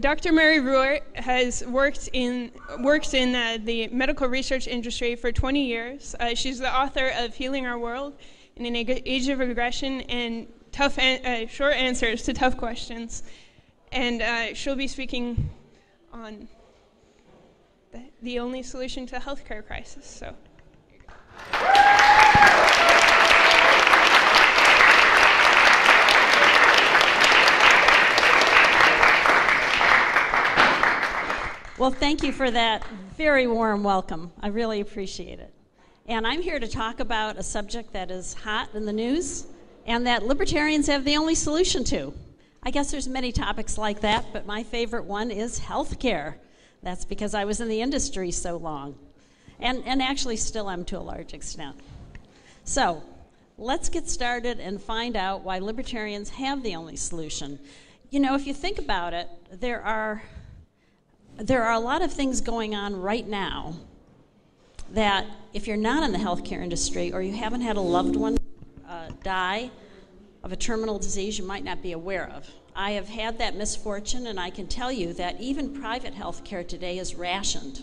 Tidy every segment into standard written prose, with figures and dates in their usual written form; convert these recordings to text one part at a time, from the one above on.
Dr. Mary Ruwart has worked in the medical research industry for 20 years. She's the author of Healing Our World, in an Age of Aggression, and Short Answers to Tough Questions. And she'll be speaking on the only solution to the healthcare crisis. So. Well, thank you for that very warm welcome. I really appreciate it. And I'm here to talk about a subject that is hot in the news and that libertarians have the only solution to. I guess there's many topics like that, but my favorite one is healthcare. That's because I was in the industry so long. And actually still am to a large extent. So let's get started and find out why libertarians have the only solution. You know, if you think about it, there are a lot of things going on right now that if you're not in the healthcare industry or you haven't had a loved one die of a terminal disease, you might not be aware of. I have had that misfortune, and I can tell you that even private healthcare today is rationed.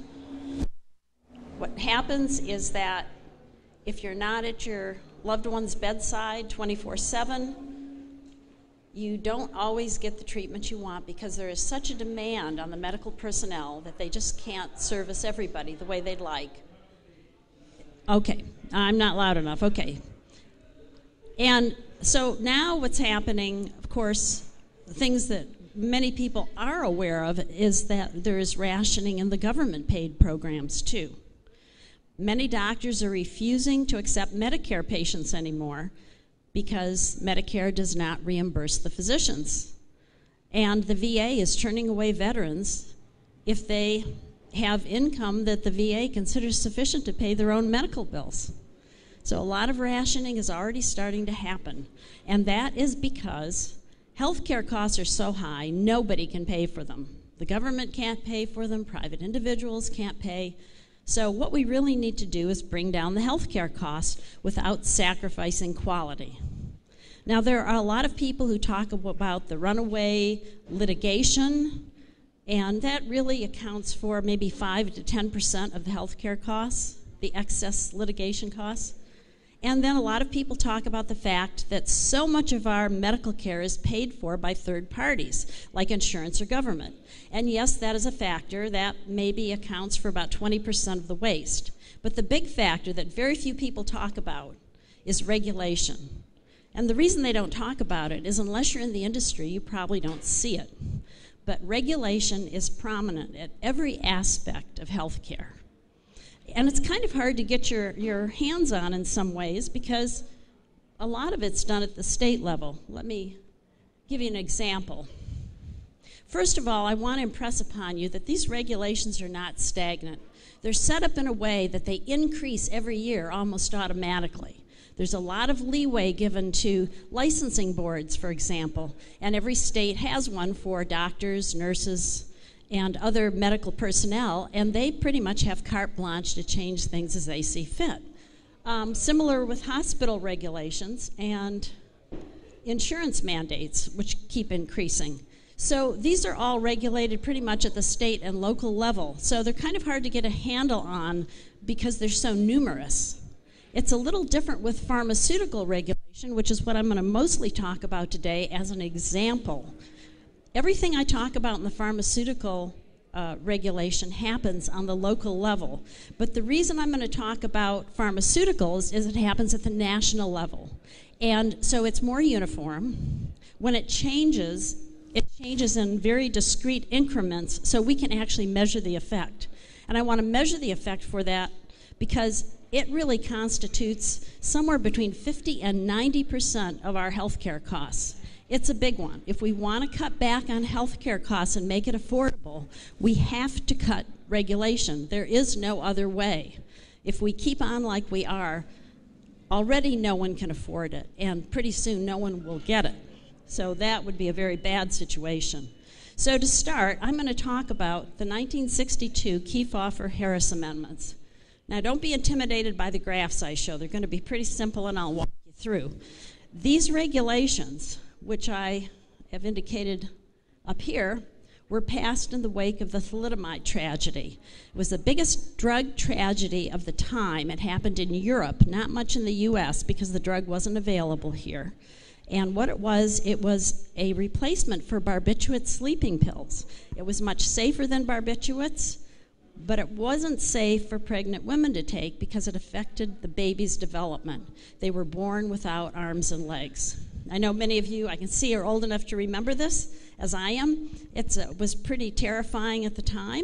What happens is that if you're not at your loved one's bedside 24/7, you don't always get the treatment you want because there is such a demand on the medical personnel that they just can't service everybody the way they'd like. Okay, I'm not loud enough, okay. And so now what's happening, of course, things that many people are aware of is that there is rationing in the government-paid programs too. Many doctors are refusing to accept Medicare patients anymore because Medicare does not reimburse the physicians. And the VA is turning away veterans if they have income that the VA considers sufficient to pay their own medical bills. So a lot of rationing is already starting to happen. And that is because healthcare costs are so high, nobody can pay for them. The government can't pay for them, private individuals can't pay. So what we really need to do is bring down the healthcare costs without sacrificing quality. Now, there are a lot of people who talk about the runaway litigation, and that really accounts for maybe 5 to 10% of the healthcare costs, the excess litigation costs. And then a lot of people talk about the fact that so much of our medical care is paid for by third parties, like insurance or government. And yes, that is a factor that maybe accounts for about 20% of the waste. But the big factor that very few people talk about is regulation. And the reason they don't talk about it is unless you're in the industry, you probably don't see it. But regulation is prominent at every aspect of healthcare. And it's kind of hard to get your hands on in some ways because a lot of it's done at the state level. Let me give you an example. First of all, I want to impress upon you that these regulations are not stagnant. They're set up in a way that they increase every year almost automatically. There's a lot of leeway given to licensing boards, for example, and every state has one for doctors, nurses, and other medical personnel, and they pretty much have carte blanche to change things as they see fit. Similar with hospital regulations and insurance mandates, which keep increasing. So these are all regulated pretty much at the state and local level, so they're kind of hard to get a handle on because they're so numerous. It's a little different with pharmaceutical regulation, which is what I'm going to mostly talk about today as an example. Everything I talk about in the pharmaceutical regulation happens on the local level. But the reason I'm going to talk about pharmaceuticals is it happens at the national level. And so it's more uniform. When it changes in very discrete increments so we can actually measure the effect. And I want to measure the effect for that because it really constitutes somewhere between 50 and 90% of our healthcare costs. It's a big one. If we want to cut back on healthcare costs and make it affordable, we have to cut regulation. There is no other way. If we keep on like we are, already no one can afford it, and pretty soon no one will get it. So that would be a very bad situation. So to start, I'm going to talk about the 1962 Kefauver-Harris amendments. Now, don't be intimidated by the graphs I show. They're going to be pretty simple, and I'll walk you through. These regulations, which I have indicated up here, were passed in the wake of the thalidomide tragedy. It was the biggest drug tragedy of the time. It happened in Europe, not much in the US because the drug wasn't available here. And what it was a replacement for barbiturate sleeping pills. It was much safer than barbiturates, but it wasn't safe for pregnant women to take because it affected the baby's development. They were born without arms and legs. I know many of you, I can see, are old enough to remember this, as I am. It was pretty terrifying at the time.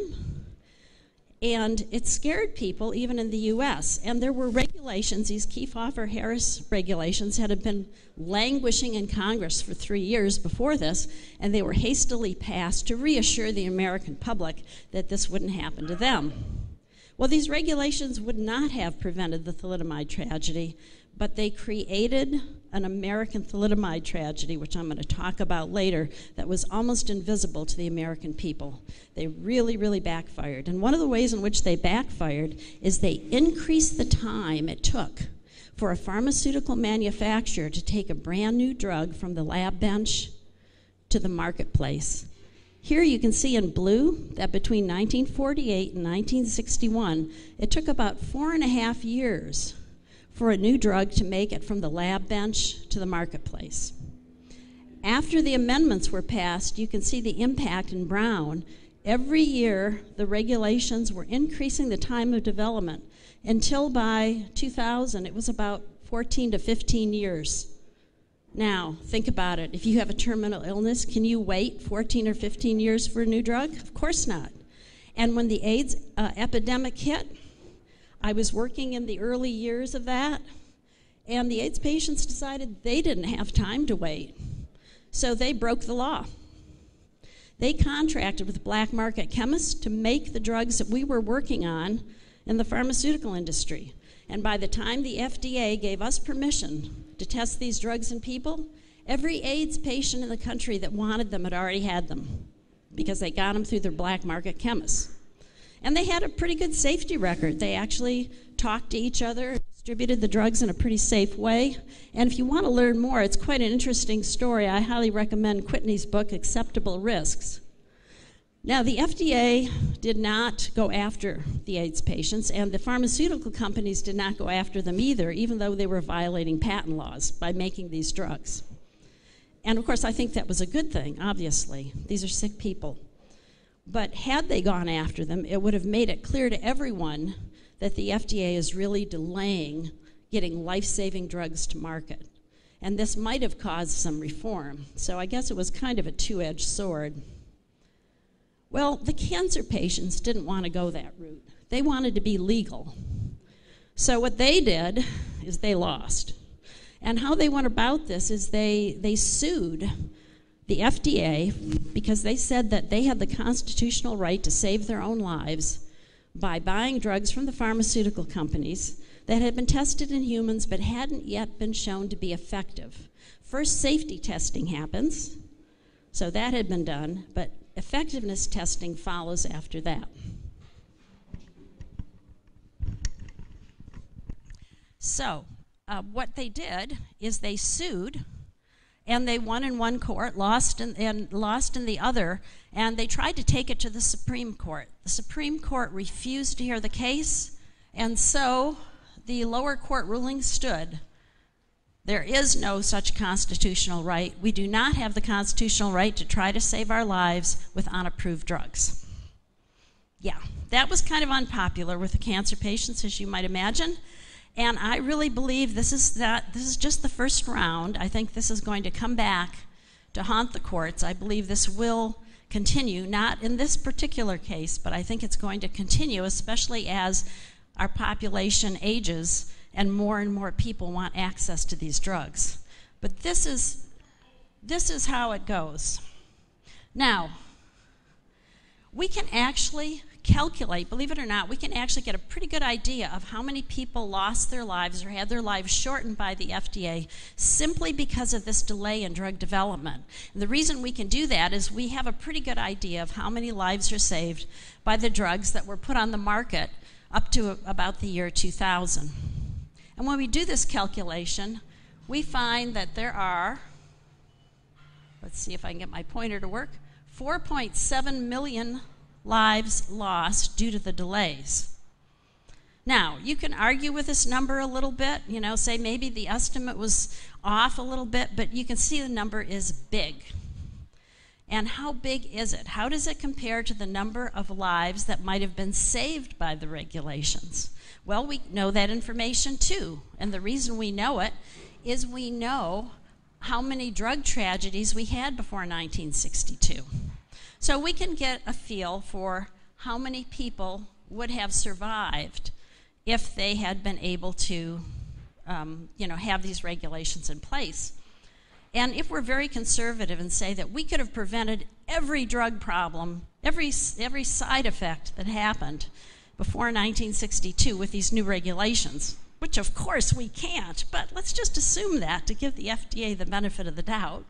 And it scared people, even in the US. And there were regulations, these Kefauver-Harris regulations had been languishing in Congress for 3 years before this, and they were hastily passed to reassure the American public that this wouldn't happen to them. Well, these regulations would not have prevented the thalidomide tragedy, but they created an American thalidomide tragedy, which I'm going to talk about later, that was almost invisible to the American people. They really, really backfired. And one of the ways in which they backfired is they increased the time it took for a pharmaceutical manufacturer to take a brand new drug from the lab bench to the marketplace. Here you can see in blue that between 1948 and 1961, it took about 4.5 years for a new drug to make it from the lab bench to the marketplace. After the amendments were passed, you can see the impact in brown. Every year, the regulations were increasing the time of development until by 2000, it was about 14 to 15 years. Now, think about it. If you have a terminal illness, can you wait 14 or 15 years for a new drug? Of course not. And when the AIDS epidemic hit, I was working in the early years of that, and the AIDS patients decided they didn't have time to wait, so they broke the law. They contracted with black market chemists to make the drugs that we were working on in the pharmaceutical industry. And by the time the FDA gave us permission to test these drugs in people, every AIDS patient in the country that wanted them had already had them because they got them through their black market chemists. And they had a pretty good safety record. They actually talked to each other, distributed the drugs in a pretty safe way. And if you want to learn more, it's quite an interesting story. I highly recommend Whitney's book, Acceptable Risks. Now, the FDA did not go after the AIDS patients, and the pharmaceutical companies did not go after them either, even though they were violating patent laws by making these drugs. And of course, I think that was a good thing, obviously. These are sick people. But had they gone after them, it would have made it clear to everyone that the FDA is really delaying getting life-saving drugs to market. And this might have caused some reform. So I guess it was kind of a two-edged sword. Well, the cancer patients didn't want to go that route. They wanted to be legal. So what they did is they lost. And how they went about this is they sued the FDA, because they said that they had the constitutional right to save their own lives by buying drugs from the pharmaceutical companies that had been tested in humans but hadn't yet been shown to be effective. First, safety testing happens, so that had been done, but effectiveness testing follows after that. So, what they did is they sued, and they won in one court, lost in the other, and they tried to take it to the Supreme Court. The Supreme Court refused to hear the case, and so the lower court ruling stood. There is no such constitutional right. We do not have the constitutional right to try to save our lives with unapproved drugs. Yeah, that was kind of unpopular with the cancer patients, as you might imagine. And I really believe this is just the first round. I think this is going to come back to haunt the courts. I believe this will continue, not in this particular case, but I think it's going to continue, especially as our population ages and more people want access to these drugs. But this is how it goes. Now, we can actually calculate, believe it or not, we can actually get a pretty good idea of how many people lost their lives or had their lives shortened by the FDA simply because of this delay in drug development. And the reason we can do that is we have a pretty good idea of how many lives are saved by the drugs that were put on the market up to about the year 2000. And when we do this calculation, we find that there are, let's see if I can get my pointer to work, 4.7 million lives lost due to the delays. Now, you can argue with this number a little bit, you know, say maybe the estimate was off a little bit, but you can see the number is big. And how big is it? How does it compare to the number of lives that might have been saved by the regulations? Well, we know that information too, and the reason we know it is we know how many drug tragedies we had before 1962. So we can get a feel for how many people would have survived if they had been able to you know, have these regulations in place. And if we're very conservative and say that we could have prevented every drug problem, every side effect that happened before 1962 with these new regulations, which of course we can't, but let's just assume that to give the FDA the benefit of the doubt,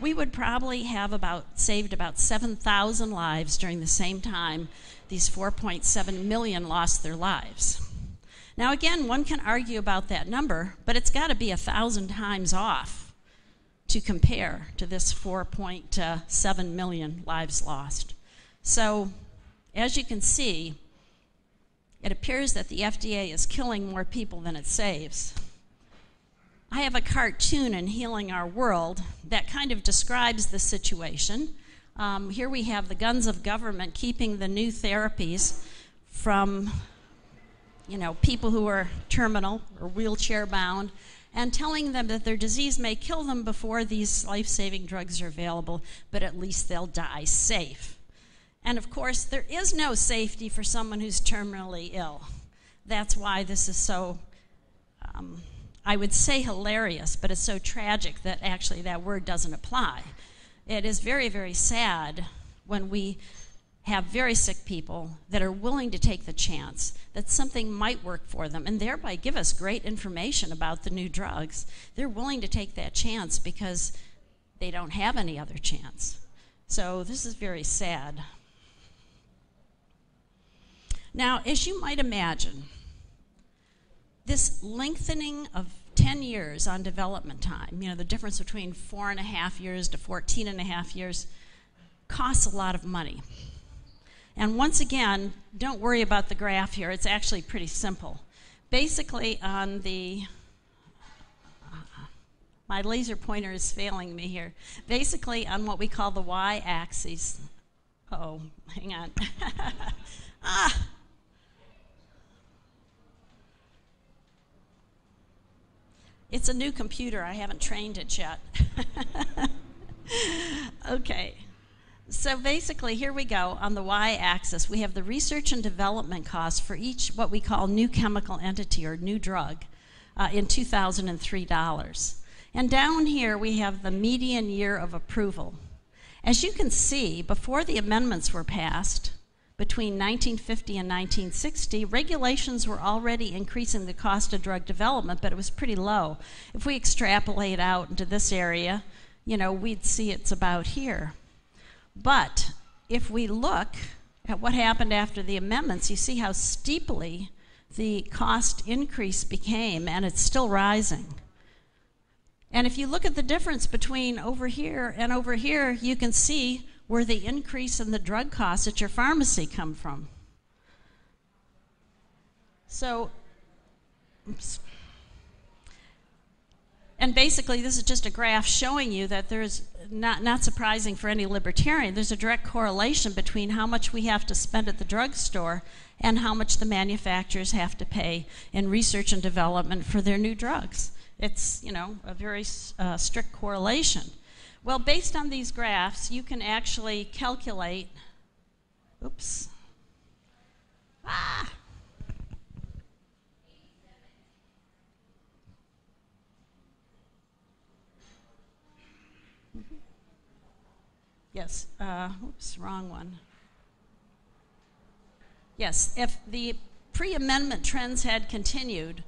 we would probably have saved about 7,000 lives during the same time these 4.7 million lost their lives. Now again, one can argue about that number, but it's got to be 1,000 times off to compare to this 4.7 million lives lost. So as you can see, it appears that the FDA is killing more people than it saves. I have a cartoon in Healing Our World that kind of describes the situation. Here we have the guns of government keeping the new therapies from, you know, people who are terminal or wheelchair bound, and telling them that their disease may kill them before these life-saving drugs are available, but at least they'll die safe. And of course, there is no safety for someone who's terminally ill. That's why this is so, I would say hilarious, but it's so tragic that actually that word doesn't apply. It is very, very sad when we have very sick people that are willing to take the chance that something might work for them and thereby give us great information about the new drugs. They're willing to take that chance because they don't have any other chance. So this is very sad. Now, as you might imagine, this lengthening of 10 years on development time, you know, the difference between 4.5 years to 14.5 years costs a lot of money. And once again, don't worry about the graph here, it's actually pretty simple. Basically on the, my laser pointer is failing me here, basically on what we call the y-axis, uh-oh, hang on, It's a new computer, I haven't trained it yet. Okay, so basically here we go, on the y-axis we have the research and development costs for each what we call new chemical entity or new drug in $2,003. And down here we have the median year of approval. As you can see, before the amendments were passed, between 1950 and 1960, regulations were already increasing the cost of drug development, but it was pretty low. If we extrapolate out into this area, you know, we'd see it's about here. But if we look at what happened after the amendments, you see how steeply the cost increase became, and it's still rising. And if you look at the difference between over here and over here, you can see where the increase in the drug costs at your pharmacy come from. So, oops. And basically this is just a graph showing you that there's, not surprising for any libertarian, there's a direct correlation between how much we have to spend at the drugstore and how much the manufacturers have to pay in research and development for their new drugs. It's, you know, a very strict correlation. Well, based on these graphs, you can actually calculate, oops, Yes, oops, wrong one. Yes, if the pre-amendment trends had continued,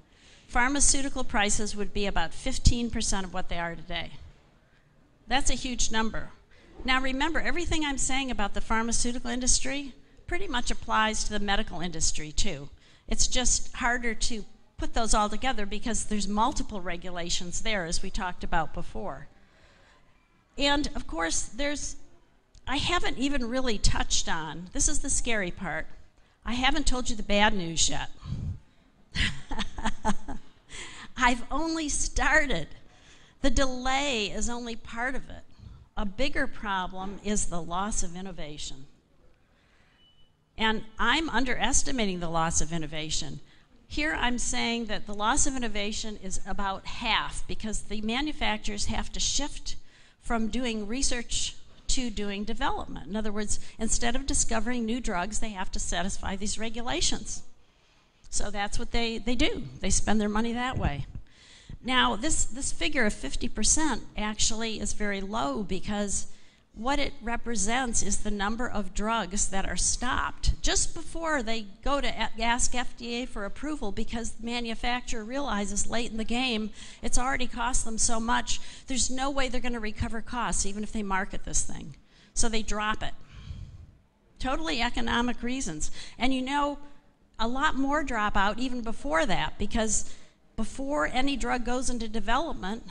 pharmaceutical prices would be about 15% of what they are today. That's a huge number. Now remember, everything I'm saying about the pharmaceutical industry pretty much applies to the medical industry too. It's just harder to put those all together because there's multiple regulations there, as we talked about before. And of course, there's I haven't even really touched on, this is the scary part, I haven't told you the bad news yet. I've only started. The delay is only part of it. A bigger problem is the loss of innovation. And I'm underestimating the loss of innovation. Here I'm saying that the loss of innovation is about half because the manufacturers have to shift from doing research to doing development. In other words, instead of discovering new drugs, they have to satisfy these regulations. So that's what they do. They spend their money that way. Now, this figure of 50% actually is very low because what it represents is the number of drugs that are stopped just before they go to ask FDA for approval because the manufacturer realizes late in the game it's already cost them so much, there's no way they're going to recover costs even if they market this thing. So they drop it. Totally economic reasons. And you know, a lot more drop out even before that because before any drug goes into development,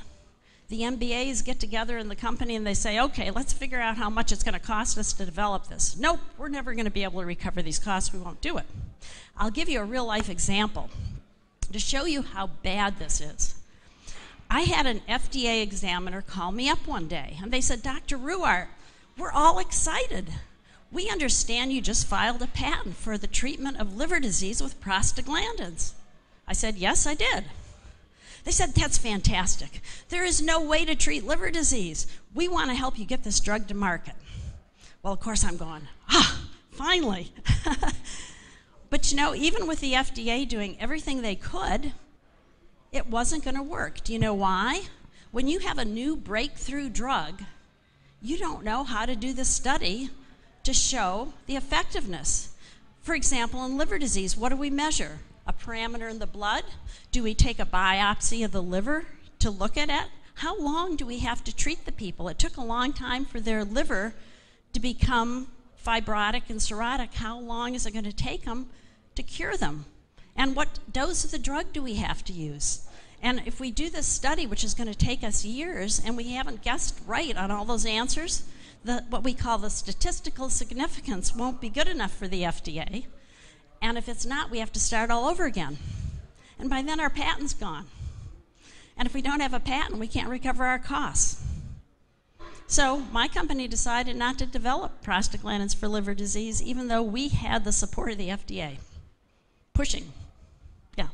the MBAs get together in the company and they say, okay, let's figure out how much it's going to cost us to develop this. Nope, we're never going to be able to recover these costs. We won't do it. I'll give you a real-life example to show you how bad this is. I had an FDA examiner call me up one day, and they said, Dr. Ruwart, we're all excited. We understand you just filed a patent for the treatment of liver disease with prostaglandins. I said, yes, I did. They said, that's fantastic. There is no way to treat liver disease. We want to help you get this drug to market. Well, of course I'm going, ah, finally. But you know, even with the FDA doing everything they could, it wasn't going to work. Do you know why? When you have a new breakthrough drug, you don't know how to do the study to show the effectiveness. For example, in liver disease, what do we measure? A parameter in the blood? Do we take a biopsy of the liver to look at it? How long do we have to treat the people? It took a long time for their liver to become fibrotic and cirrhotic. How long is it going to take them to cure them? And what dose of the drug do we have to use? And if we do this study, which is going to take us years, and we haven't guessed right on all those answers, what we call the statistical significance won't be good enough for the FDA. And if it's not, we have to start all over again. And by then, our patent's gone. And if we don't have a patent, we can't recover our costs. So my company decided not to develop prostaglandins for liver disease, even though we had the support of the FDA. Pushing. Yeah.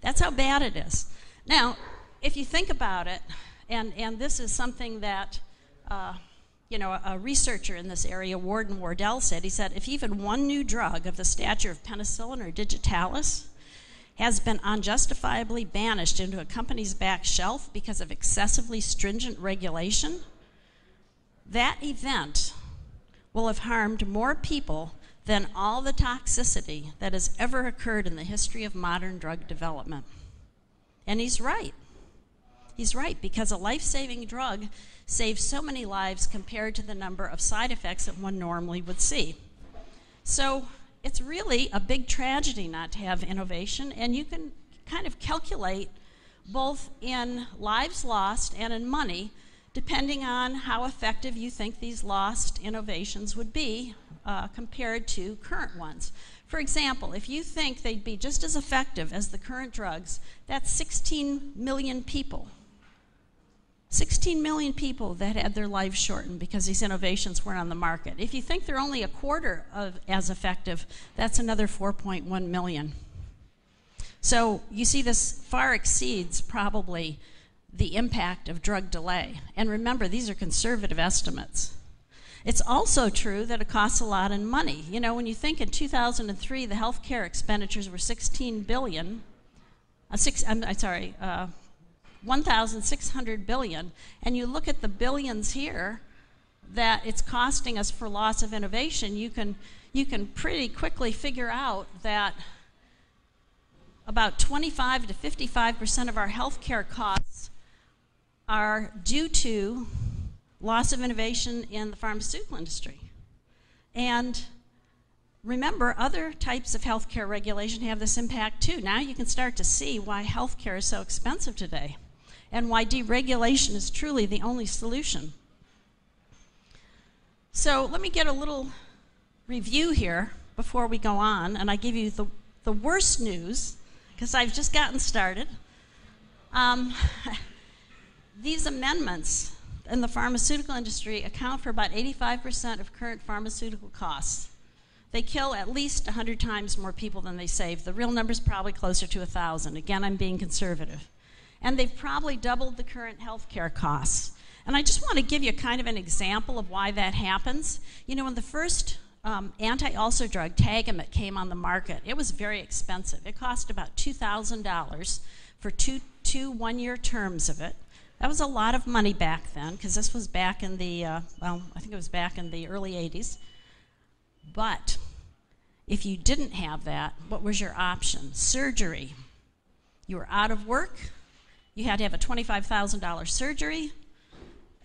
That's how bad it is. Now, if you think about it, and this is something that you know, a researcher in this area, Warden Wardell, said, he said, if even one new drug of the stature of penicillin or digitalis has been unjustifiably banished into a company's back shelf because of excessively stringent regulation, that event will have harmed more people than all the toxicity that has ever occurred in the history of modern drug development. And he's right. He's right, because a life-saving drug saves so many lives compared to the number of side effects that one normally would see. So it's really a big tragedy not to have innovation, and you can kind of calculate both in lives lost and in money, depending on how effective you think these lost innovations would be compared to current ones. For example, if you think they'd be just as effective as the current drugs, that's 16 million people. 16 million people that had their lives shortened because these innovations weren't on the market. If you think they're only a quarter as effective, that's another 4.1 million. So you see this far exceeds probably the impact of drug delay. And remember, these are conservative estimates. It's also true that it costs a lot in money. You know, when you think in 2003, the health care expenditures were $1,600 billion, and you look at the billions here that it's costing us for loss of innovation, you can pretty quickly figure out that about 25 to 55% of our healthcare costs are due to loss of innovation in the pharmaceutical industry. And remember, other types of healthcare regulation have this impact too. Now you can start to see why healthcare is so expensive today, and why deregulation is truly the only solution. So let me get a little review here before we go on, and I give you the worst news, because I've just gotten started. These amendments in the pharmaceutical industry account for about 85% of current pharmaceutical costs. They kill at least 100 times more people than they save. The real number's probably closer to 1,000. Again, I'm being conservative. And they've probably doubled the current health care costs. And I just want to give you kind of an example of why that happens. You know, when the first anti-ulcer drug, Tagamet, came on the market, it was very expensive. It cost about $2,000 for two one-year terms of it. That was a lot of money back then, because this was back in the, well, I think it was back in the early 80s. But if you didn't have that, what was your option? Surgery. You were out of work. You had to have a $25,000 surgery.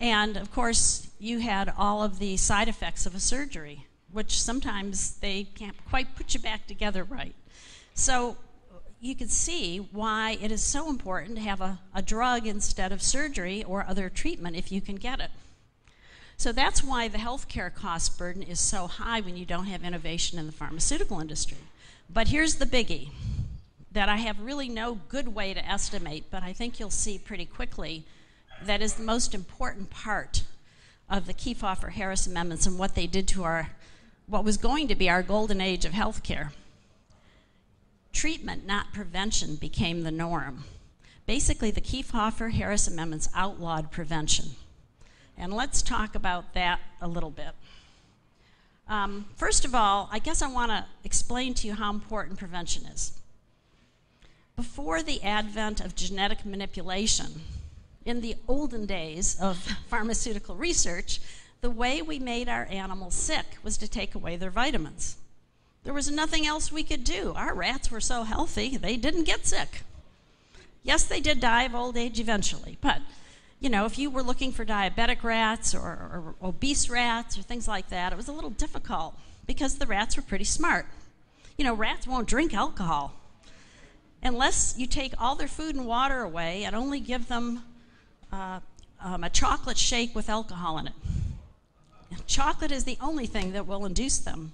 And, of course, you had all of the side effects of a surgery, which sometimes they can't quite put you back together right. So you can see why it is so important to have a drug instead of surgery or other treatment if you can get it. So that's why the healthcare cost burden is so high when you don't have innovation in the pharmaceutical industry. But here's the biggie that I have really no good way to estimate, but I think you'll see pretty quickly that is the most important part of the Kefauver-Harris amendments and what they did to our, what was going to be our golden age of healthcare. Treatment, not prevention, became the norm. Basically, the Kefauver-Harris amendments outlawed prevention. And let's talk about that a little bit. First of all, I guess I want to explain to you how important prevention is. Before the advent of genetic manipulation, in the olden days of pharmaceutical research, the way we made our animals sick was to take away their vitamins. There was nothing else we could do. Our rats were so healthy, they didn't get sick. Yes, they did die of old age eventually, but you know, if you were looking for diabetic rats or obese rats or things like that, it was a little difficult because the rats were pretty smart. You know, rats won't drink alcohol unless you take all their food and water away and only give them a chocolate shake with alcohol in it. Chocolate is the only thing that will induce them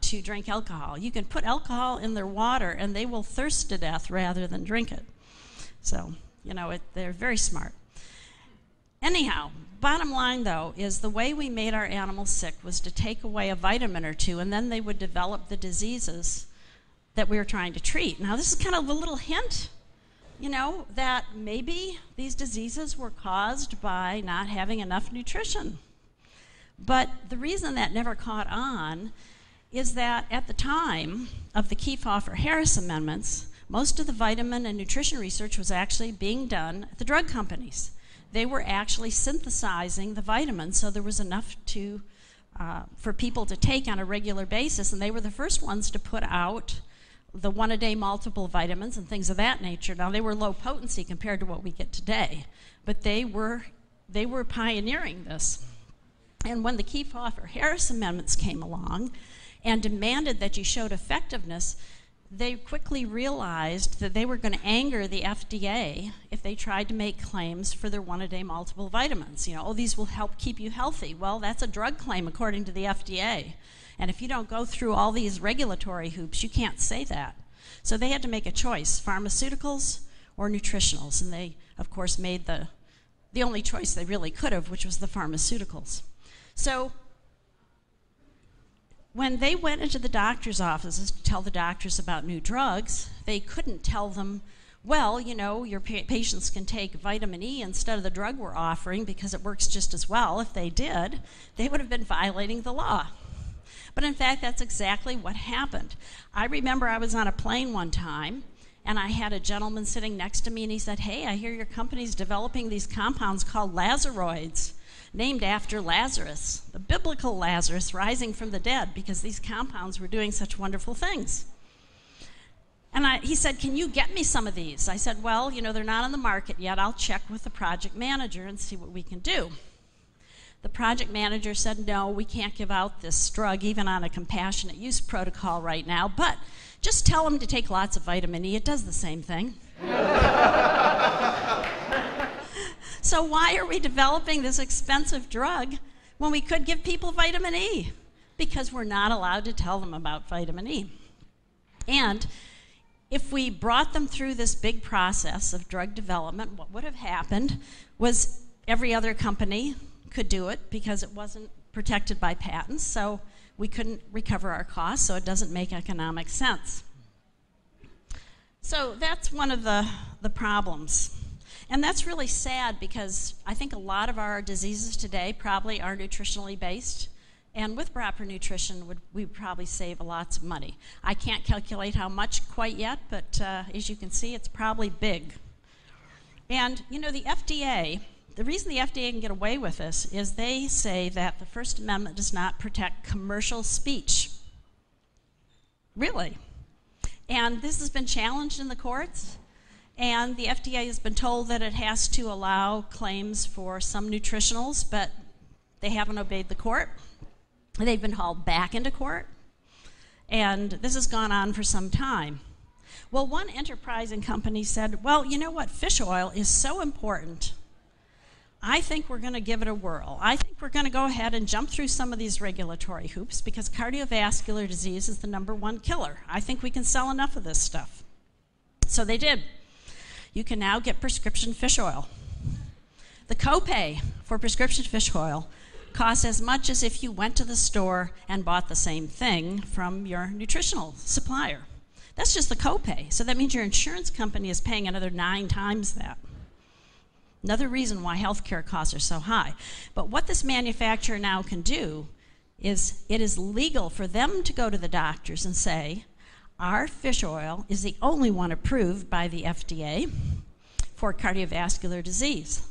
to drink alcohol. You can put alcohol in their water and they will thirst to death rather than drink it. So, you know, they're very smart. Anyhow, bottom line, though, is the way we made our animals sick was to take away a vitamin or two, and then they would develop the diseases that we were trying to treat. Now, this is kind of a little hint, you know, that maybe these diseases were caused by not having enough nutrition. But the reason that never caught on is that at the time of the Kefauver-Harris amendments, most of the vitamin and nutrition research was actually being done at the drug companies. They were actually synthesizing the vitamins, so there was enough to, for people to take on a regular basis, and they were the first ones to put out the one-a-day multiple vitamins and things of that nature. Now, they were low potency compared to what we get today, but they were pioneering this. And when the Kefauver-Harris amendments came along and demanded that you showed effectiveness, they quickly realized that they were going to anger the FDA if they tried to make claims for their one-a-day multiple vitamins. You know, oh, these will help keep you healthy. Well, that's a drug claim according to the FDA. And if you don't go through all these regulatory hoops, you can't say that. So they had to make a choice, pharmaceuticals or nutritionals. And they, of course, made the only choice they really could have, which was the pharmaceuticals. So when they went into the doctor's offices to tell the doctors about new drugs, they couldn't tell them, well, you know, your patients can take vitamin E instead of the drug we're offering because it works just as well. If they did, they would have been violating the law. But in fact, that's exactly what happened. I remember I was on a plane one time, and I had a gentleman sitting next to me, and he said, hey, I hear your company's developing these compounds called Lazaroids, named after Lazarus, the biblical Lazarus rising from the dead, because these compounds were doing such wonderful things. And he said, can you get me some of these? I said, well, you know, they're not on the market yet. I'll check with the project manager and see what we can do. The project manager said, no, we can't give out this drug, even on a compassionate use protocol right now, but just tell them to take lots of vitamin E. It does the same thing. So why are we developing this expensive drug when we could give people vitamin E, because we're not allowed to tell them about vitamin E. And if we brought them through this big process of drug development, what would have happened was every other company could do it because it wasn't protected by patents, so we couldn't recover our costs, so it doesn't make economic sense. So that's one of the problems. And that's really sad because I think a lot of our diseases today probably are nutritionally based. And with proper nutrition, we'd probably save lots of money. I can't calculate how much quite yet, but as you can see, it's probably big. And you know, the FDA, the reason the FDA can get away with this is they say that the First Amendment does not protect commercial speech. Really. And this has been challenged in the courts, and the FDA has been told that it has to allow claims for some nutritionals, but they haven't obeyed the court. They've been hauled back into court, and this has gone on for some time. Well, one enterprising company said, well, you know what, fish oil is so important. I think we're going to give it a whirl. I think we're going to go ahead and jump through some of these regulatory hoops because cardiovascular disease is the #1 killer. I think we can sell enough of this stuff. So they did. You can now get prescription fish oil. The copay for prescription fish oil costs as much as if you went to the store and bought the same thing from your nutritional supplier. That's just the copay. So that means your insurance company is paying another 9 times that. Another reason why healthcare costs are so high. But what this manufacturer now can do is it is legal for them to go to the doctors and say, our fish oil is the only one approved by the FDA for cardiovascular disease.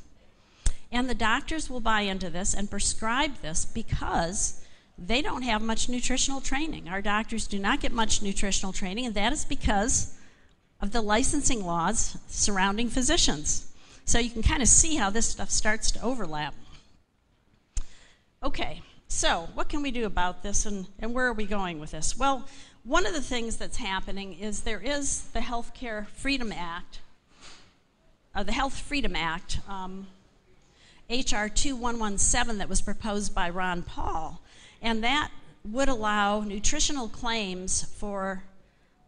And the doctors will buy into this and prescribe this because they don't have much nutritional training. Our doctors do not get much nutritional training, and that is because of the licensing laws surrounding physicians. So you can kind of see how this stuff starts to overlap. Okay, so what can we do about this, and where are we going with this? Well, one of the things that's happening is there is the Health Care Freedom Act, the Health Freedom Act, H.R. 2117, that was proposed by Ron Paul, and that would allow nutritional claims for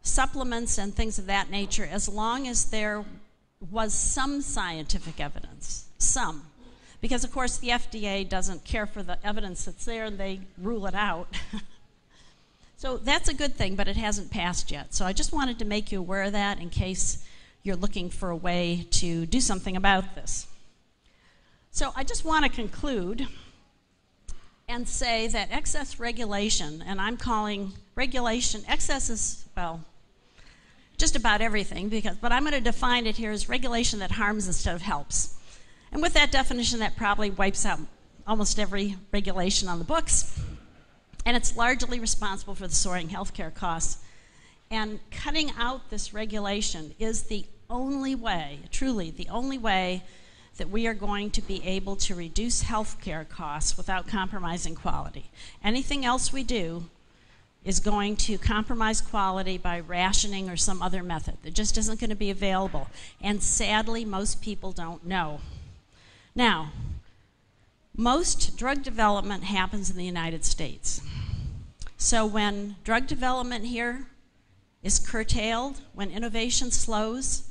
supplements and things of that nature as long as there was some scientific evidence, some. Because, of course, the FDA doesn't care for the evidence that's there, and they rule it out. So that's a good thing, but it hasn't passed yet. So I just wanted to make you aware of that in case you're looking for a way to do something about this. So I just want to conclude and say that excess regulation, and I'm calling regulation, excess is, well, just about everything, but I'm going to define it here as regulation that harms instead of helps. And with that definition, that probably wipes out almost every regulation on the books, and it's largely responsible for the soaring healthcare costs. And cutting out this regulation is the only way, truly the only way, that we are going to be able to reduce healthcare costs without compromising quality. Anything else we do is going to compromise quality by rationing or some other method that just isn't going to be available. And sadly, most people don't know. Now, most drug development happens in the United States. So when drug development here is curtailed, when innovation slows,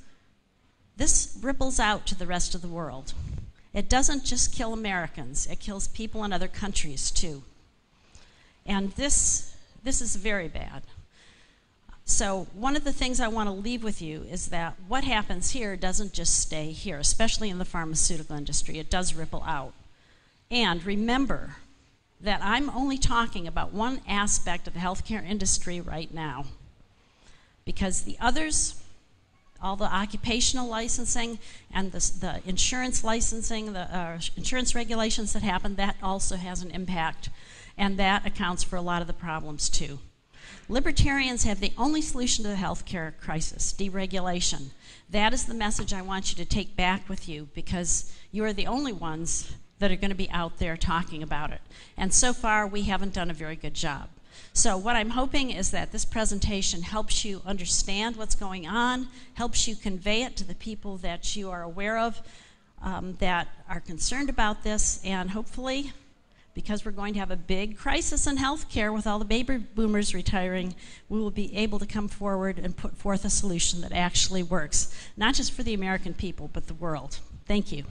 this ripples out to the rest of the world. It doesn't just kill Americans, it kills people in other countries too. And this is very bad. So one of the things I want to leave with you is that what happens here doesn't just stay here, especially in the pharmaceutical industry. It does ripple out. And remember that I'm only talking about one aspect of the healthcare industry right now, because the others, all the occupational licensing and the insurance licensing, the insurance regulations that happen, that also has an impact, and that accounts for a lot of the problems too. Libertarians have the only solution to the healthcare crisis, deregulation. That is the message I want you to take back with you, because you are the only ones that are going to be out there talking about it. And so far, we haven't done a very good job. So what I'm hoping is that this presentation helps you understand what's going on, helps you convey it to the people that you are aware of that are concerned about this, and hopefully because we're going to have a big crisis in healthcare with all the baby boomers retiring, we will be able to come forward and put forth a solution that actually works, not just for the American people, but the world. Thank you.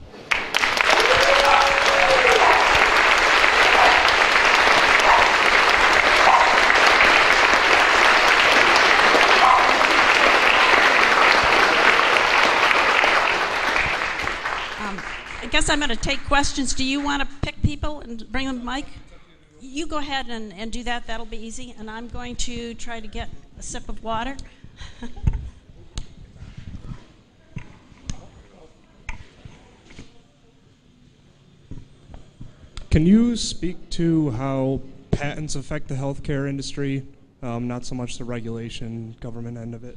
I guess I'm going to take questions. Do you want to pick people and bring them the mic? You go ahead and do that. That'll be easy. And I'm going to try to get a sip of water. Can you speak to how patents affect the healthcare industry, not so much the regulation, government end of it?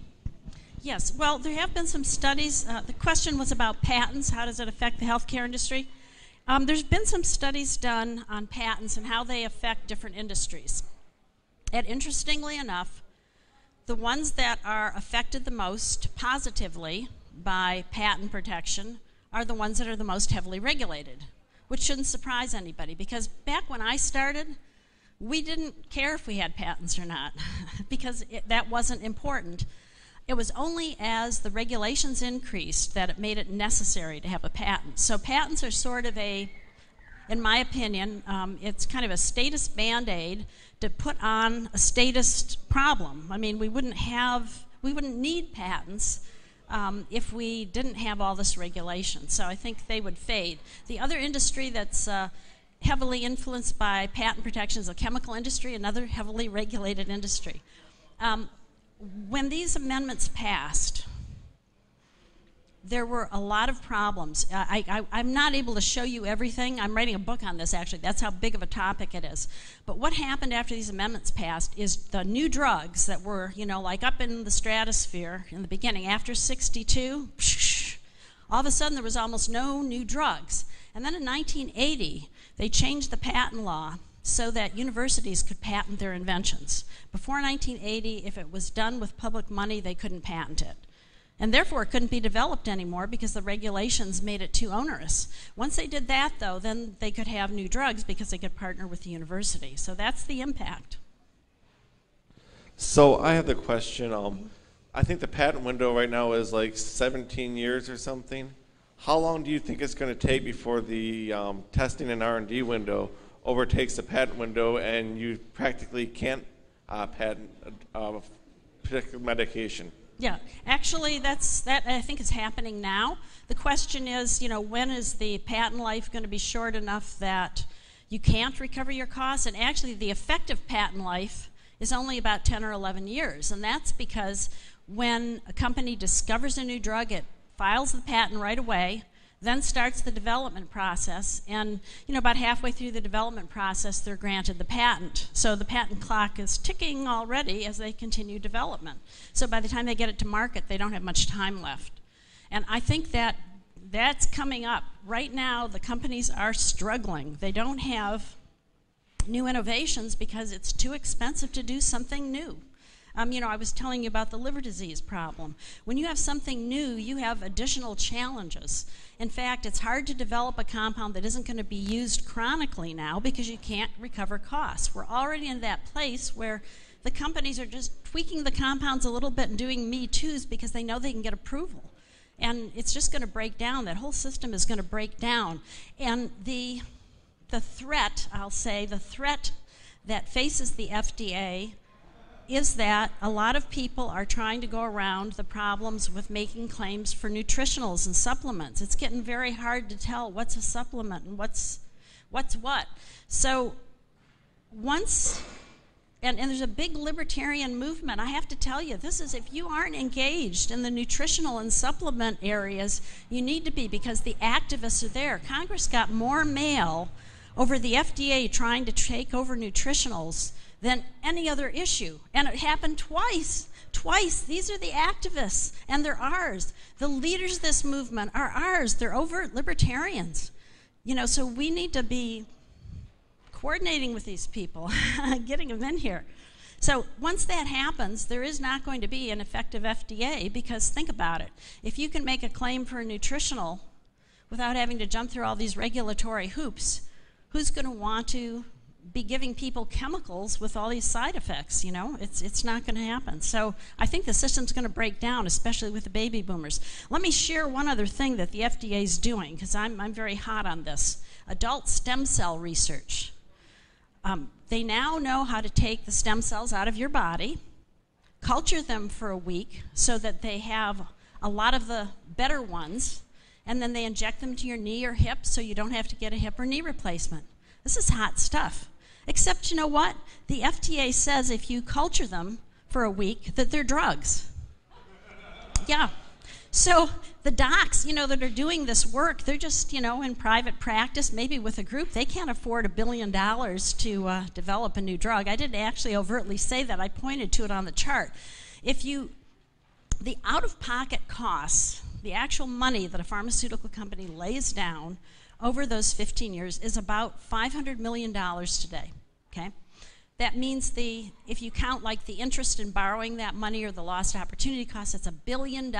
Yes, well, there have been some studies. The question was about patents. How does it affect the healthcare industry? There's been some studies done on patents and how they affect different industries. And interestingly enough, the ones that are affected the most positively by patent protection are the ones that are the most heavily regulated, which shouldn't surprise anybody, because back when I started, we didn't care if we had patents or not, because that wasn't important. It was only as the regulations increased that it made it necessary to have a patent. So patents are sort of a, in my opinion, it's kind of a status band-aid to put on a status problem. I mean, we wouldn't need patents if we didn't have all this regulation. So I think they would fade. The other industry that's heavily influenced by patent protection is the chemical industry, another heavily regulated industry. When these amendments passed, there were a lot of problems. I'm not able to show you everything. I'm writing a book on this, actually. That's how big of a topic it is. But what happened after these amendments passed is the new drugs that were, you know, like up in the stratosphere in the beginning, after 62, all of a sudden there was almost no new drugs. And then in 1980, they changed the patent law so that universities could patent their inventions. Before 1980, if it was done with public money, they couldn't patent it. And therefore, it couldn't be developed anymore because the regulations made it too onerous. Once they did that, though, then they could have new drugs because they could partner with the university. So that's the impact. So I have the question. I think the patent window right now is like 17 years or something. How long do you think it's going to take before the testing and R&D window overtakes the patent window and you practically can't patent a particular medication? Yeah, actually that I think is happening now. The question is, you know, when is the patent life going to be short enough that you can't recover your costs? And actually the effective patent life is only about 10 or 11 years, and that's because when a company discovers a new drug, it files the patent right away, then starts the development process, and you know, about halfway through the development process they're granted the patent. So the patent clock is ticking already as they continue development. So by the time they get it to market, they don't have much time left. And I think that that's coming up. Right now the companies are struggling. They don't have new innovations because it's too expensive to do something new. You know, I was telling you about the liver disease problem. When you have something new, you have additional challenges. In fact, it's hard to develop a compound that isn't going to be used chronically now because you can't recover costs. We're already in that place where the companies are just tweaking the compounds a little bit and doing me-toos because they know they can get approval. And it's just going to break down. That whole system is going to break down. And the threat, I'll say, the threat that faces the FDA is that a lot of people are trying to go around the problems with making claims for nutritionals and supplements. It's getting very hard to tell what's a supplement and what's what. So once, and there's a big libertarian movement, I have to tell you, this is, if you aren't engaged in the nutritional and supplement areas, you need to be, because the activists are there. Congress got more mail over the FDA trying to take over nutritionals than any other issue. And it happened twice. Twice. These are the activists, and they're ours. The leaders of this movement are ours. They're overt libertarians. You know, so we need to be coordinating with these people, getting them in here. So once that happens, there is not going to be an effective FDA, because think about it. If you can make a claim for a nutritional without having to jump through all these regulatory hoops, who's going to want to be giving people chemicals with all these side effects? You know, it's not going to happen. So I think the system's going to break down, especially with the baby boomers. Let me share one other thing that the FDA is doing, because I'm very hot on this. Adult stem cell research. They now know how to take the stem cells out of your body, culture them for a week so that they have a lot of the better ones, and then they inject them to your knee or hip so you don't have to get a hip or knee replacement. This is hot stuff. Except, you know what? The FDA says if you culture them for a week that they're drugs. Yeah. So the docs, you know, that are doing this work, they're just, you know, in private practice, maybe with a group. They can't afford $1 billion to develop a new drug. I didn't actually overtly say that. I pointed to it on the chart. If you, the out-of-pocket costs, the actual money that a pharmaceutical company lays down over those 15 years is about $500 million today, okay? That means if you count like the interest in borrowing that money or the lost opportunity cost, it's $1 billion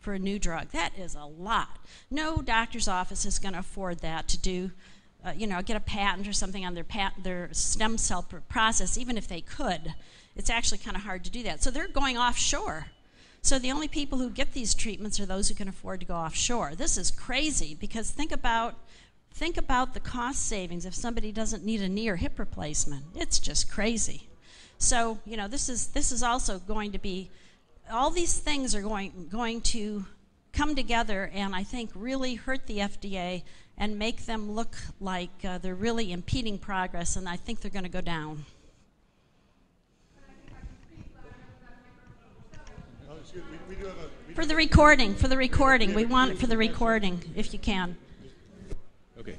for a new drug. That is a lot. No doctor's office is going to afford that to do, you know, get a patent or something on their stem cell process, even if they could. It's actually kind of hard to do that. So they're going offshore. So the only people who get these treatments are those who can afford to go offshore. This is crazy, because think about the cost savings if somebody doesn't need a knee or hip replacement. It's just crazy. So, you know, this is also going to be, all these things are going to come together and I think really hurt the FDA and make them look like they're really impeding progress, and I think they're going to go down. For the recording, we want it for the recording if you can. Okay.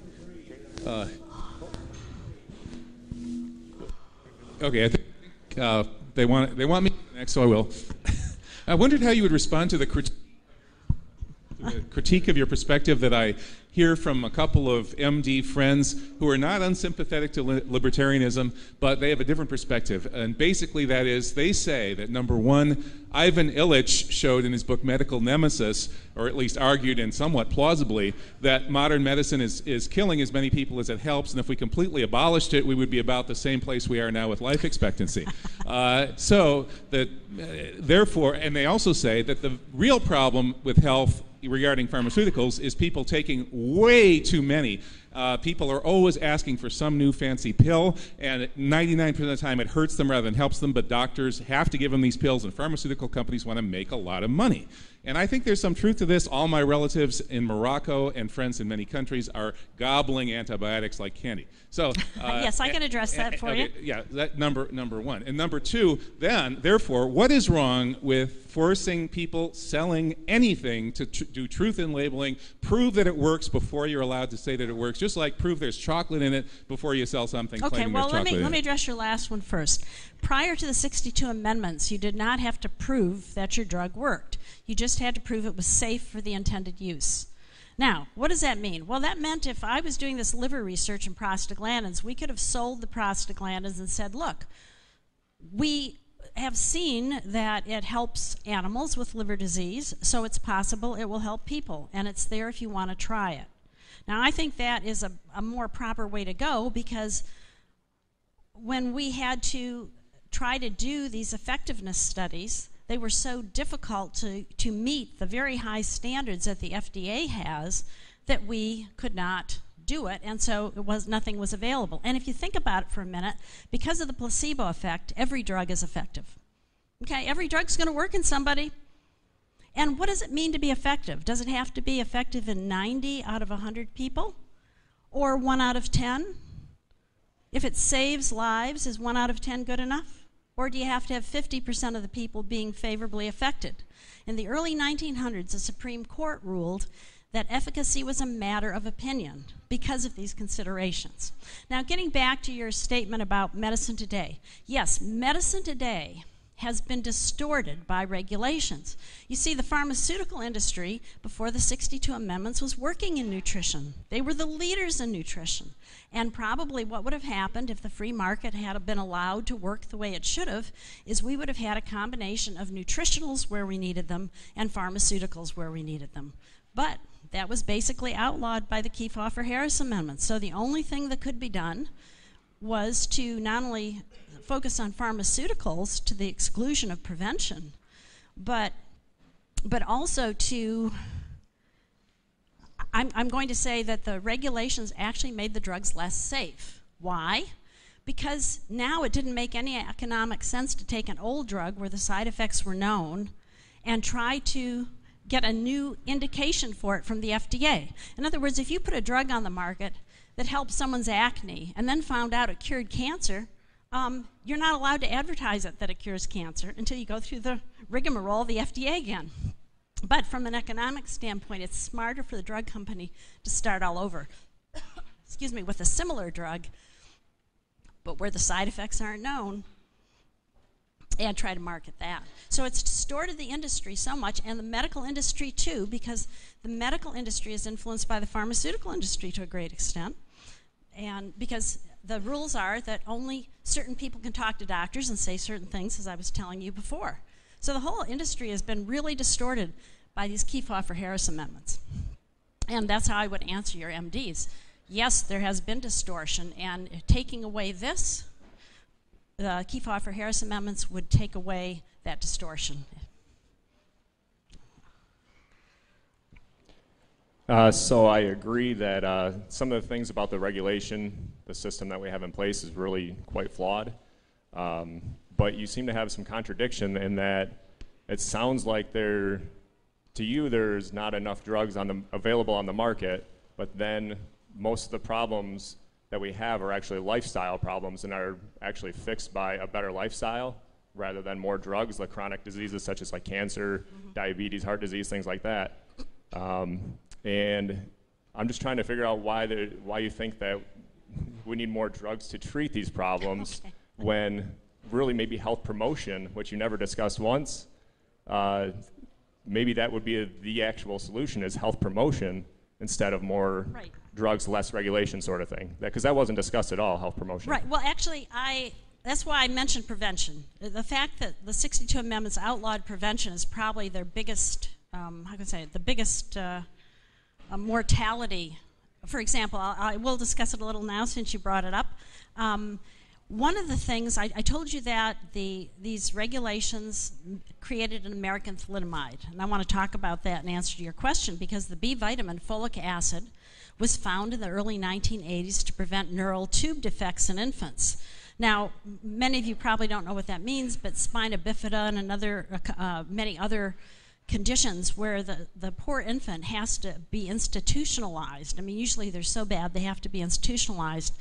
Okay. I think they want me next, so I will. I wondered how you would respond to the critique of your perspective that I hear from a couple of MD friends who are not unsympathetic to libertarianism, but they have a different perspective. And basically that is, they say that number one, Ivan Illich showed in his book Medical Nemesis, or at least argued and somewhat plausibly, that modern medicine is killing as many people as it helps, and if we completely abolished it, we would be about the same place we are now with life expectancy. Therefore, and they also say that the real problem with health regarding pharmaceuticals is people taking way too many. People are always asking for some new fancy pill, and 99% of the time it hurts them rather than helps them, but doctors have to give them these pills, and pharmaceutical companies want to make a lot of money. And I think there's some truth to this. All my relatives in Morocco and friends in many countries are gobbling antibiotics like candy. So yes, I can address that for you. Yeah, that number one. And number two, then, therefore, what is wrong with forcing people selling anything to do truth in labeling, prove that it works before you're allowed to say that it works, just like prove there's chocolate in it before you sell something claiming there's chocolate in it. Okay, well, let me address your last one first. Prior to the 62 amendments, you did not have to prove that your drug worked. You just had to prove it was safe for the intended use. Now, what does that mean? Well, that meant if I was doing this liver research in prostaglandins, we could have sold the prostaglandins and said, look, we have seen that it helps animals with liver disease, so it's possible it will help people, and it's there if you want to try it. Now, I think that is a more proper way to go, because when we had to try to do these effectiveness studies, they were so difficult to meet the very high standards that the FDA has that we could not do it, and so nothing was available. And if you think about it for a minute, because of the placebo effect, every drug is effective. Okay, every drug's going to work in somebody. And what does it mean to be effective? Does it have to be effective in 90 out of 100 people? Or 1 out of 10? If it saves lives, is 1 out of 10 good enough? Or do you have to have 50% of the people being favorably affected? In the early 1900s, the Supreme Court ruled that efficacy was a matter of opinion because of these considerations. Now, getting back to your statement about medicine today. Yes, medicine today has been distorted by regulations. You see, the pharmaceutical industry, before the 62 amendments, was working in nutrition. They were the leaders in nutrition. And probably what would have happened if the free market had been allowed to work the way it should have is we would have had a combination of nutritionals where we needed them and pharmaceuticals where we needed them. But That was basically outlawed by the Kefauver-Harris Amendment. So the only thing that could be done was to not only focus on pharmaceuticals to the exclusion of prevention, but also to, I'm going to say that the regulations actually made the drugs less safe. Why? Because now it didn't make any economic sense to take an old drug where the side effects were known and try to get a new indication for it from the FDA. In other words, if you put a drug on the market that helped someone's acne and then found out it cured cancer, you're not allowed to advertise it that it cures cancer until you go through the rigmarole of the FDA again. But from an economic standpoint, it's smarter for the drug company to start all over, excuse me, with a similar drug, but where the side effects aren't known, and try to market that. So it's distorted the industry so much, and the medical industry too, because the medical industry is influenced by the pharmaceutical industry to a great extent, and because the rules are that only certain people can talk to doctors and say certain things, as I was telling you before. So the whole industry has been really distorted by these Kefauver-Harris amendments. And that's how I would answer your MDs. Yes, there has been distortion, and taking away this, the Kefauver-Harris amendments would take away that distortion. So I agree that some of the things about the regulation, the system that we have in place is really quite flawed. But you seem to have some contradiction in that it sounds like there, to you, there's not enough drugs on the, available on the market, but then most of the problems that we have are actually lifestyle problems and are actually fixed by a better lifestyle rather than more drugs, like chronic diseases such as like cancer, diabetes, heart disease, things like that. And I'm just trying to figure out why you think that we need more drugs to treat these problems when really maybe health promotion, which you never discussed once, maybe that would be the actual solution is health promotion instead of more drugs, less regulation sort of thing. Because that wasn't discussed at all, health promotion. Right, well actually, that's why I mentioned prevention. The fact that the 62 amendments outlawed prevention is probably their biggest, how can I say it, the biggest mortality. For example, I will discuss it a little now since you brought it up. One of the things, I told you that these regulations created an American thalidomide, and I want to talk about that in answer to your question, because the B vitamin, folic acid, was found in the early 1980s to prevent neural tube defects in infants. Now, many of you probably don't know what that means, but spina bifida and another, many other conditions where the poor infant has to be institutionalized. I mean, usually they're so bad they have to be institutionalized.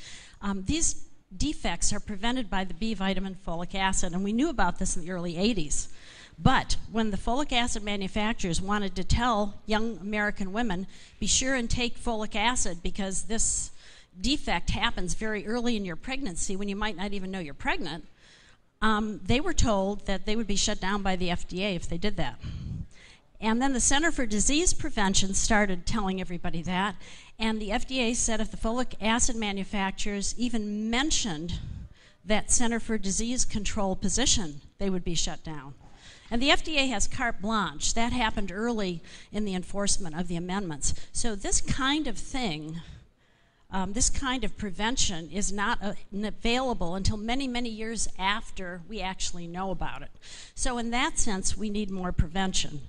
These defects are prevented by the B vitamin folic acid, and we knew about this in the early 80s. But when the folic acid manufacturers wanted to tell young American women, be sure and take folic acid because this defect happens very early in your pregnancy when you might not even know you're pregnant, they were told that they would be shut down by the FDA if they did that. And then the Center for Disease Prevention started telling everybody that, and the FDA said if the folic acid manufacturers even mentioned that Center for Disease Control position, they would be shut down. And the FDA has carte blanche. That happened early in the enforcement of the amendments. So this kind of thing, this kind of prevention is not available until many, many years after we actually know about it. So in that sense, we need more prevention.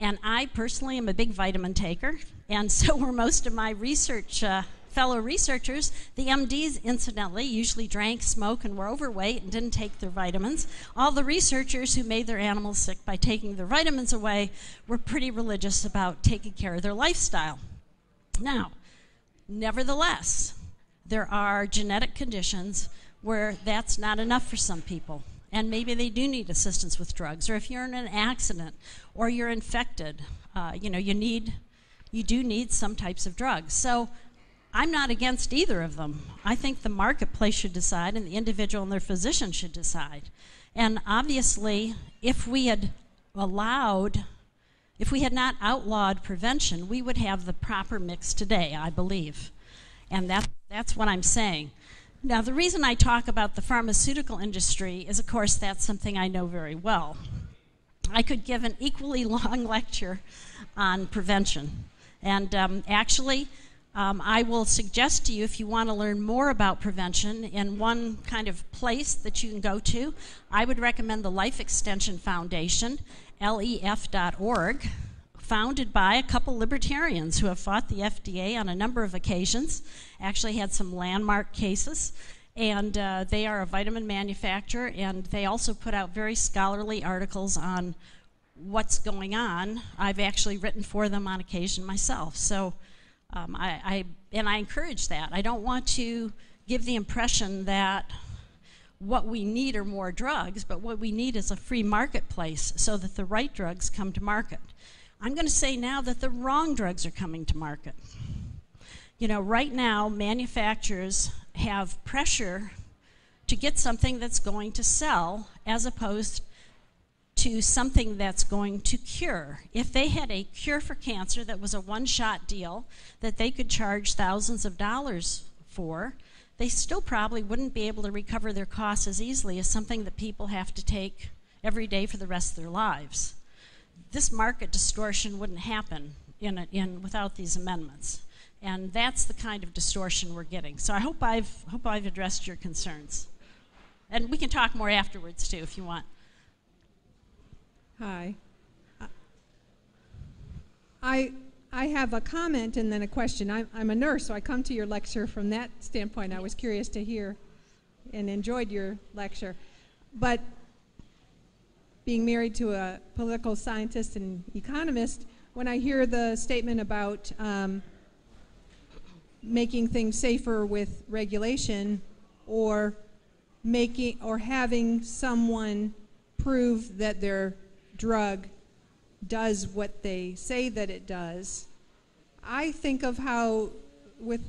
And I personally am a big vitamin taker, and so were most of my research fellow researchers. The MDs, incidentally, usually drank, smoked, and were overweight and didn't take their vitamins. All the researchers who made their animals sick by taking their vitamins away were pretty religious about taking care of their lifestyle. Now, nevertheless, there are genetic conditions where that's not enough for some people. And maybe they do need assistance with drugs, or if you're in an accident, or you're infected, you know, you do need some types of drugs. So I'm not against either of them. I think the marketplace should decide, and the individual and their physician should decide. And obviously, if we had allowed, if we had not outlawed prevention, we would have the proper mix today, I believe. And that's what I'm saying. Now, the reason I talk about the pharmaceutical industry is, of course, that's something I know very well. I could give an equally long lecture on prevention, And I will suggest to you, if you want to learn more about prevention in one kind of place that you can go to, I would recommend the Life Extension Foundation, LEF.org, founded by a couple libertarians who have fought the FDA on a number of occasions, actually had some landmark cases. And they are a vitamin manufacturer, and they also put out very scholarly articles on what's going on. I've actually written for them on occasion myself. So I encourage that. I don't want to give the impression that what we need are more drugs, but what we need is a free marketplace so that the right drugs come to market. I'm going to say now that the wrong drugs are coming to market. You know, right now manufacturers have pressure to get something that's going to sell as opposed to something that's going to cure. If they had a cure for cancer that was a one-shot deal that they could charge thousands of dollars for, they still probably wouldn't be able to recover their costs as easily as something that people have to take every day for the rest of their lives. This market distortion wouldn't happen without these amendments. And that's the kind of distortion we're getting. So I hope I've addressed your concerns. And we can talk more afterwards, too, if you want. Hi. I have a comment and then a question. I'm a nurse, so I come to your lecture from that standpoint. I was curious to hear and enjoyed your lecture. But being married to a political scientist and economist, when I hear the statement about making things safer with regulation or having someone prove that their drug does what they say that it does, I think of how with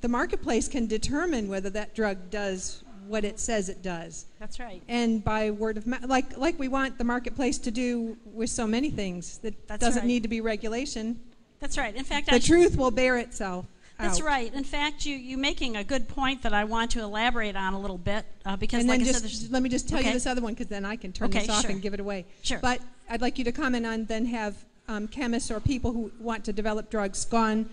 the marketplace can determine whether that drug does what it says it does. That's right. And by word of mouth, like we want the marketplace to do with so many things. That doesn't need to be regulation. That's right. In fact, the truth will bear itself out. That's right. In fact, you're making a good point that I want to elaborate on a little bit because, and like then I said, let me just tell you this other one because then I can turn this off and give it away. Sure. But I'd like you to comment on then have chemists or people who want to develop drugs gone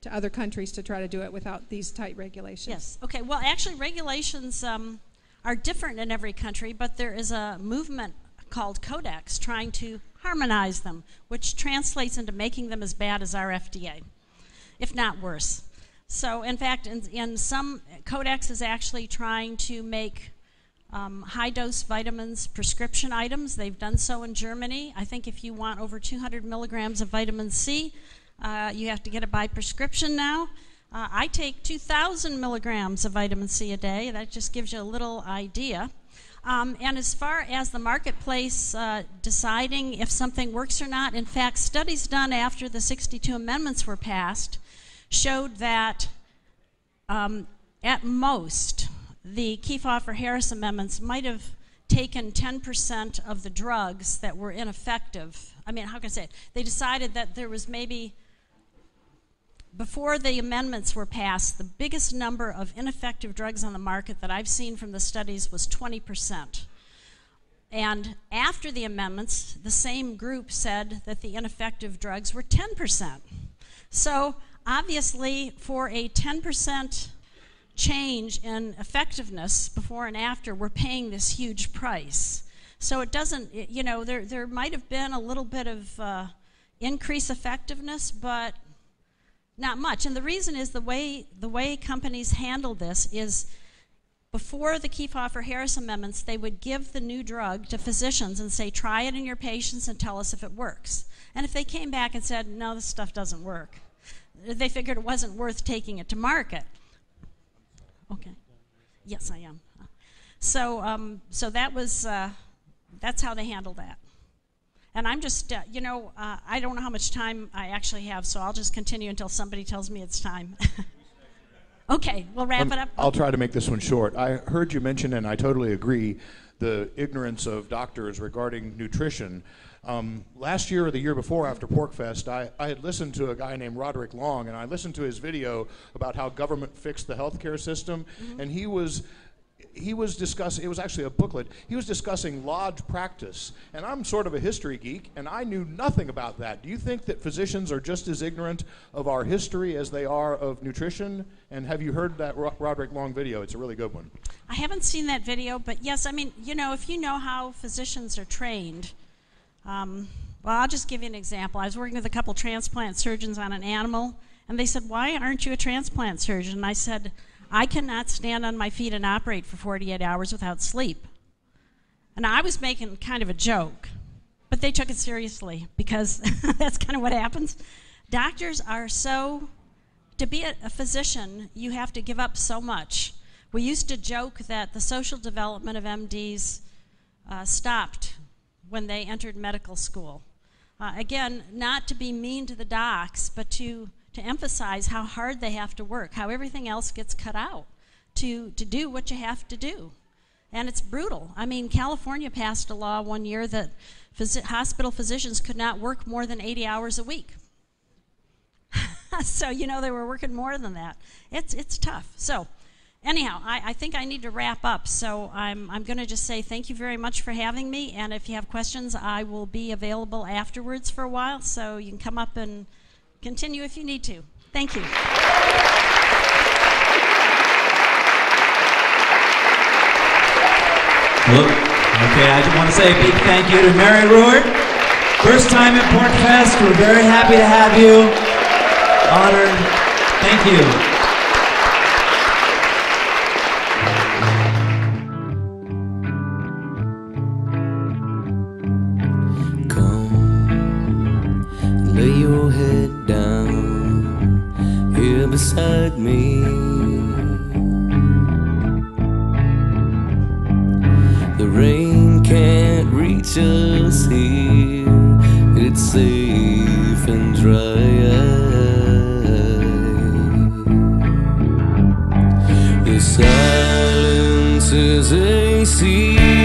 to other countries to try to do it without these tight regulations. Yes. Okay. Well, actually, regulations are different in every country, but there is a movement called Codex trying to harmonize them, which translates into making them as bad as our FDA, if not worse. So in fact, in some, Codex is actually trying to make high-dose vitamins prescription items. They've done so in Germany. I think if you want over 200 milligrams of vitamin C, you have to get it by prescription now. I take 2,000 milligrams of vitamin C a day. That just gives you a little idea. And as far as the marketplace deciding if something works or not, in fact, studies done after the 62 amendments were passed showed that at most the Kefauver-Harris amendments might have taken 10% of the drugs that were ineffective. I mean, how can I say it? They decided that there was maybe, before the amendments were passed, the biggest number of ineffective drugs on the market that I've seen from the studies was 20%. And after the amendments, the same group said that the ineffective drugs were 10%. So obviously, for a 10% change in effectiveness before and after, we're paying this huge price. So it doesn't, you know, there might have been a little bit of increased effectiveness, but not much. And the reason is the way companies handle this is before the Kefauver-Harris amendments, they would give the new drug to physicians and say, try it in your patients and tell us if it works. And if they came back and said, no, this stuff doesn't work, they figured it wasn't worth taking it to market. Okay. Yes, I am. So, that's how they handle that. And I'm just, I don't know how much time I actually have, so I'll just continue until somebody tells me it's time. Okay, we'll wrap it up. I'll try to make this one short. I heard you mention, and I totally agree, the ignorance of doctors regarding nutrition. Last year or the year before after PorcFest, I had listened to a guy named Roderick Long, and I listened to his video about how government fixed the healthcare system, and he was he was discussing, it was actually a booklet, he was discussing lodge practice. And I'm sort of a history geek, and I knew nothing about that. Do you think that physicians are just as ignorant of our history as they are of nutrition? And have you heard that Roderick Long video? It's a really good one. I haven't seen that video, but yes, I mean, you know, if you know how physicians are trained, well, I'll just give you an example. I was working with a couple transplant surgeons on an animal, and they said, why aren't you a transplant surgeon? And I said, I cannot stand on my feet and operate for 48 hours without sleep. And I was making kind of a joke, but they took it seriously because that's kind of what happens. Doctors are so, to be a physician, you have to give up so much. We used to joke that the social development of MDs stopped when they entered medical school. Again, not to be mean to the docs, but to emphasize how hard they have to work, how everything else gets cut out to do what you have to do. And it's brutal. I mean, California passed a law one year that hospital physicians could not work more than 80 hours a week. So, you know, they were working more than that. It's tough. So, anyhow, I think I need to wrap up. So I'm going to just say thank you very much for having me. And if you have questions, I will be available afterwards for a while. So you can come up and continue if you need to. Thank you. Okay, I just want to say a big thank you to Mary Ruwart. First time at PorcFest. We're very happy to have you. Honored. Thank you. Come, lay your head down here beside me. The rain can't reach us here, it's safe and dry. The silence is a sea.